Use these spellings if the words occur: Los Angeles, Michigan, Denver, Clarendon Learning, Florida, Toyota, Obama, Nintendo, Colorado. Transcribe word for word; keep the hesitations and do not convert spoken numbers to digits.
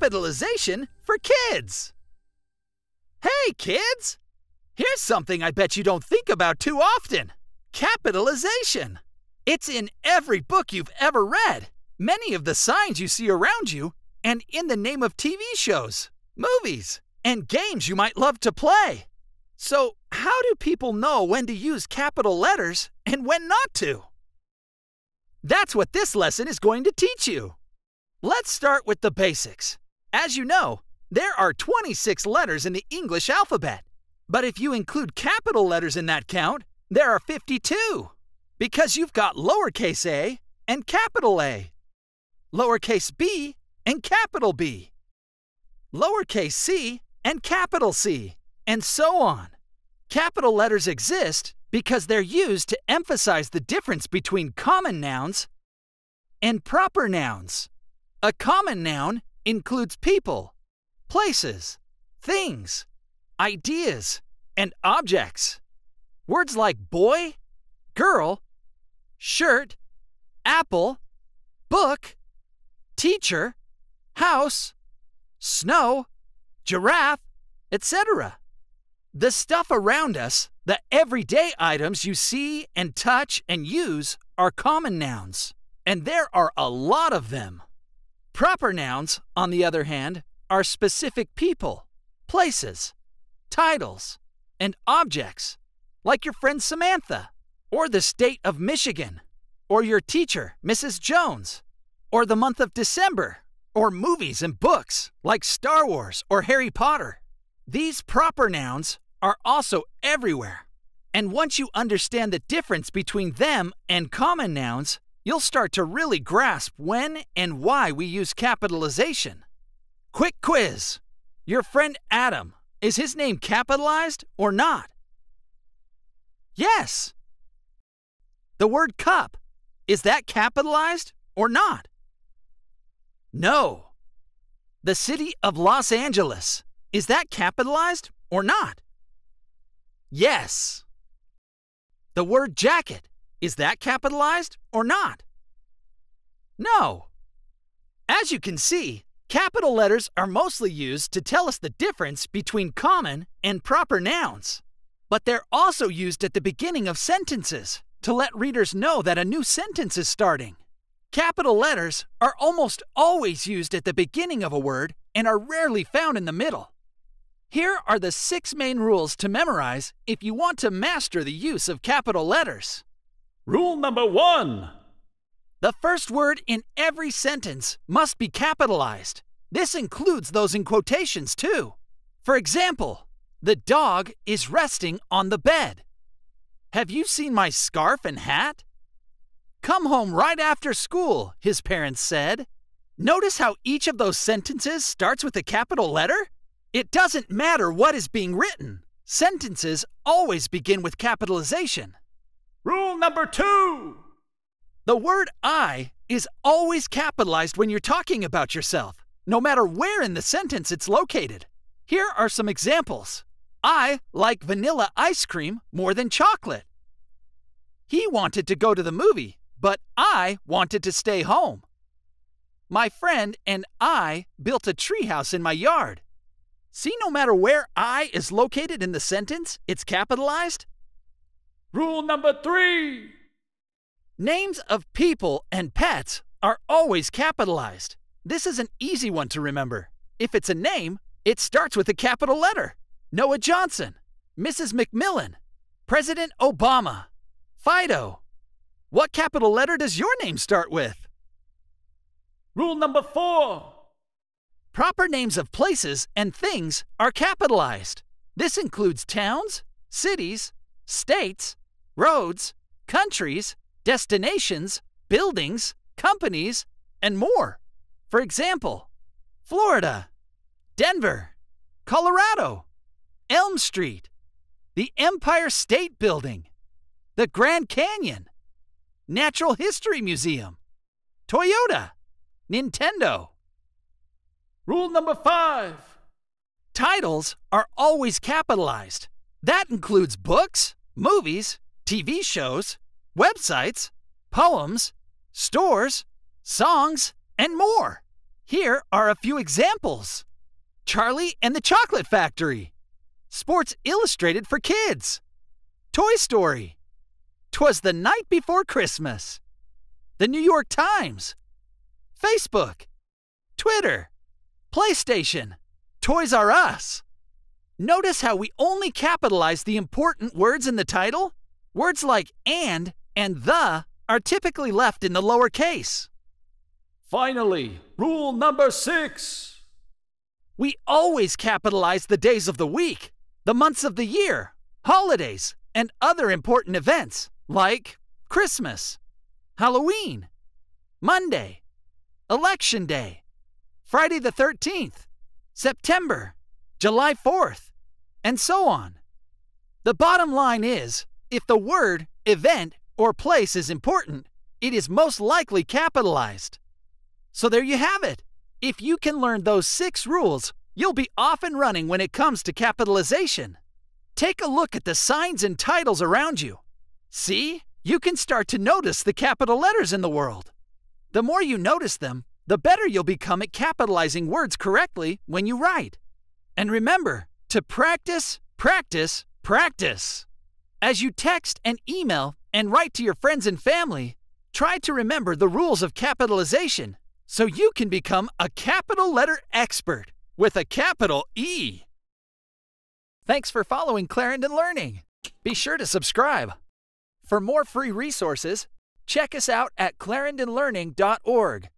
capitalization for kids. Hey, kids! Here's something I bet you don't think about too often. Capitalization. It's in every book you've ever read, many of the signs you see around you, and in the name of T V shows, movies, and games you might love to play. So, how do people know when to use capital letters and when not to? That's what this lesson is going to teach you. Let's start with the basics. As you know, there are twenty-six letters in the English alphabet. But if you include capital letters in that count, there are fifty-two, because you've got lowercase a and capital A, lowercase b and capital B, lowercase c and capital C, and so on. Capital letters exist because they're used to emphasize the difference between common nouns and proper nouns. A common noun includes people, places, things, ideas, and objects. Words like boy, girl, shirt, apple, book, teacher, house, snow, giraffe, et cetera. The stuff around us, the everyday items you see and touch and use, are common nouns, and there are a lot of them. Proper nouns, on the other hand, are specific people, places, titles, and objects, like your friend Samantha, or the state of Michigan, or your teacher, Missus Jones, or the month of December, or movies and books, like Star Wars or Harry Potter. These proper nouns are also everywhere, and once you understand the difference between them and common nouns, you'll start to really grasp when and why we use capitalization. Quick quiz! Your friend Adam, is his name capitalized or not? Yes! The word cup, is that capitalized or not? No! The city of Los Angeles, is that capitalized or not? Yes! The word jacket, is that capitalized or not? No! As you can see, capital letters are mostly used to tell us the difference between common and proper nouns. But they're also used at the beginning of sentences to let readers know that a new sentence is starting. Capital letters are almost always used at the beginning of a word and are rarely found in the middle. Here are the six main rules to memorize if you want to master the use of capital letters. Rule number one. The first word in every sentence must be capitalized. This includes those in quotations too. For example, the dog is resting on the bed. Have you seen my scarf and hat? Come home right after school, his parents said. Notice how each of those sentences starts with a capital letter? It doesn't matter what is being written. Sentences always begin with capitalization. Rule number two. The word I is always capitalized when you're talking about yourself, no matter where in the sentence it's located. Here are some examples. I like vanilla ice cream more than chocolate. He wanted to go to the movie, but I wanted to stay home. My friend and I built a treehouse in my yard. See, no matter where I is located in the sentence, it's capitalized. Rule number three. Names of people and pets are always capitalized. This is an easy one to remember. If it's a name, it starts with a capital letter. Noah Johnson, Missus McMillan, President Obama, Fido. What capital letter does your name start with? Rule number four. Proper names of places and things are capitalized. This includes towns, cities, states, roads, countries, destinations, buildings, companies, and more. For example, Florida, Denver, Colorado, Elm Street, the Empire State Building, the Grand Canyon, Natural History Museum, Toyota, Nintendo. Rule number five. Titles are always capitalized. That includes books, movies, T V shows, websites, poems, stores, songs, and more. Here are a few examples. Charlie and the Chocolate Factory. Sports Illustrated for Kids. Toy Story. 'Twas the Night Before Christmas. The New York Times. Facebook. Twitter. PlayStation. Toys R Us. Notice how we only capitalize the important words in the title? Words like and and the are typically left in the lower case. Finally, rule number six. We always capitalize the days of the week, the months of the year, holidays, and other important events like Christmas, Halloween, Monday, Election Day, Friday the thirteenth, September, July fourth, and so on. The bottom line is, if the word, event, or place is important, it is most likely capitalized. So there you have it. If you can learn those six rules, you'll be off and running when it comes to capitalization. Take a look at the signs and titles around you. See, you can start to notice the capital letters in the world. The more you notice them, the better you'll become at capitalizing words correctly when you write. And remember to practice, practice, practice. As you text and email and write to your friends and family, try to remember the rules of capitalization so you can become a capital letter expert with a capital E. Thanks for following Clarendon Learning. Be sure to subscribe. For more free resources, check us out at clarendon learning dot org.